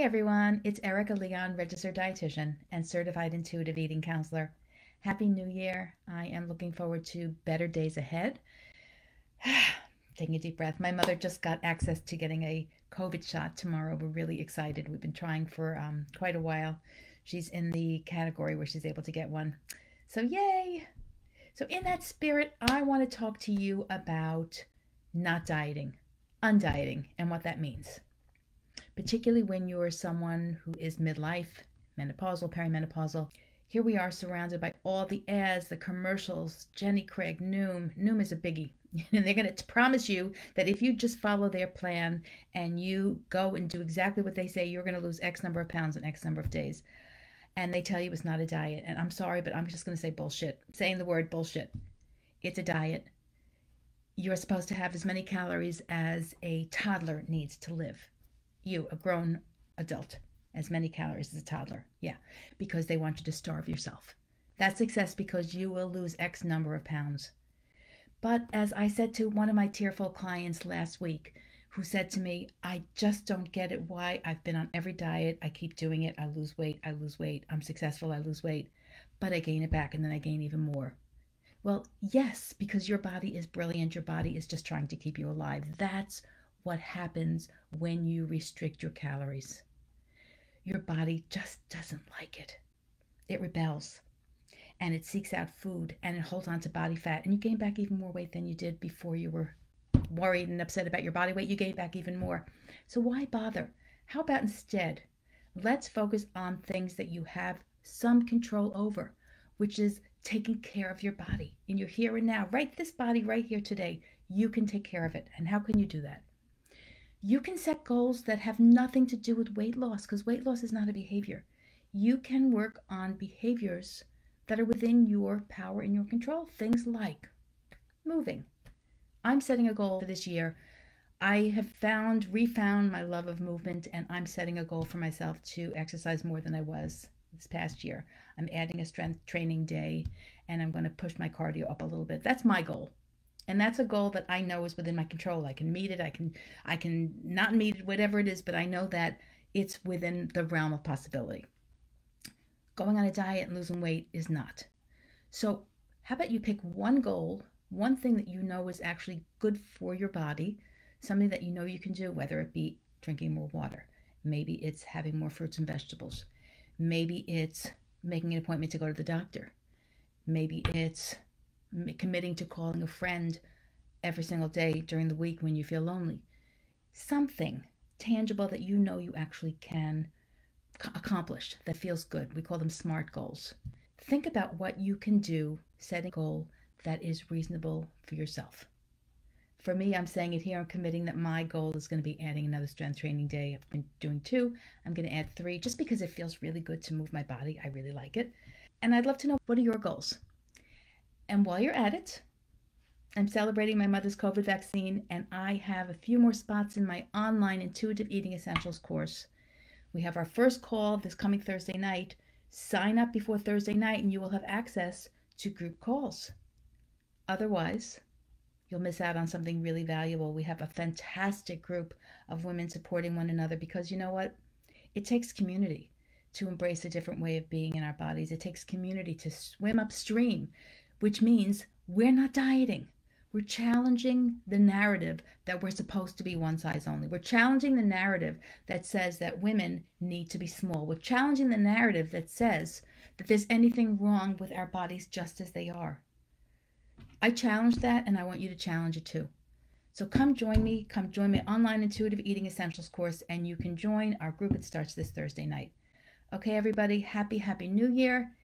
Hey everyone, it's Erica Leon, registered dietitian and certified intuitive eating counselor. Happy New Year. I am looking forward to better days ahead. Taking a deep breath. My mother just got access to getting a COVID shot tomorrow. We're really excited. We've been trying for quite a while. She's in the category where she's able to get one. So yay. So in that spirit, I want to talk to you about not dieting, undieting, and what that means. Particularly when you're someone who is midlife, menopausal, perimenopausal. Here we are surrounded by all the ads, the commercials, Jenny Craig, Noom. Noom is a biggie. And they're going to promise you that if you just follow their plan and you go and do exactly what they say, you're going to lose X number of pounds in X number of days. And they tell you it's not a diet. And I'm sorry, but I'm just going to say bullshit. Saying the word bullshit. It's a diet. You're supposed to have as many calories as a toddler needs to live. You, a grown adult, as many calories as a toddler. Yeah, because they want you to starve yourself. That's success because you will lose X number of pounds. But as I said to one of my tearful clients last week, who said to me, I just don't get it why I've been on every diet. I keep doing it. I lose weight. I lose weight. I'm successful. I lose weight. But I gain it back and then I gain even more. Well, yes, because your body is brilliant. Your body is just trying to keep you alive. That's what happens when you restrict your calories. Your body just doesn't like it. It rebels and it seeks out food and it holds on to body fat, and you gain back even more weight than you did before you were worried and upset about your body weight. You gain back even more. So why bother? How about instead, let's focus on things that you have some control over, which is taking care of your body in your here and now. Right, this body right here today, you can take care of it. And how can you do that? You can set goals that have nothing to do with weight loss, because weight loss is not a behavior. You can work on behaviors that are within your power and your control. Things like moving. I'm setting a goal for this year. I have refound my love of movement, and I'm setting a goal for myself to exercise more than I was this past year. I'm adding a strength training day, and I'm going to push my cardio up a little bit. That's my goal. And that's a goal that I know is within my control. I can meet it. I can not meet it, whatever it is, but I know that it's within the realm of possibility. Going on a diet and losing weight is not. So how about you pick one goal, one thing that you know is actually good for your body, something that you know you can do, whether it be drinking more water. Maybe it's having more fruits and vegetables. Maybe it's making an appointment to go to the doctor. Maybe it's committing to calling a friend every single day during the week when you feel lonely. Something tangible that you know you actually can accomplish that feels good. We call them SMART goals. Think about what you can do, set a goal that is reasonable for yourself. For me, I'm saying it here. I'm committing that my goal is going to be adding another strength training day. I've been doing 2. I'm going to add 3 just because it feels really good to move my body. I really like it. And I'd love to know, what are your goals? And while you're at it, I'm celebrating my mother's COVID vaccine, and I have a few more spots in my online Intuitive Eating Essentials course. We have our first call this coming Thursday night. Sign up before Thursday night and you will have access to group calls. Otherwise, you'll miss out on something really valuable. We have a fantastic group of women supporting one another, because you know what? It takes community to embrace a different way of being in our bodies. It takes community to swim upstream, which means we're not dieting. We're challenging the narrative that we're supposed to be one size only. We're challenging the narrative that says that women need to be small. We're challenging the narrative that says that there's anything wrong with our bodies just as they are. I challenge that, and I want you to challenge it too. So come join me. Come join my online Intuitive Eating Essentials course, and you can join our group. It starts this Thursday night. Okay, everybody, happy New Year.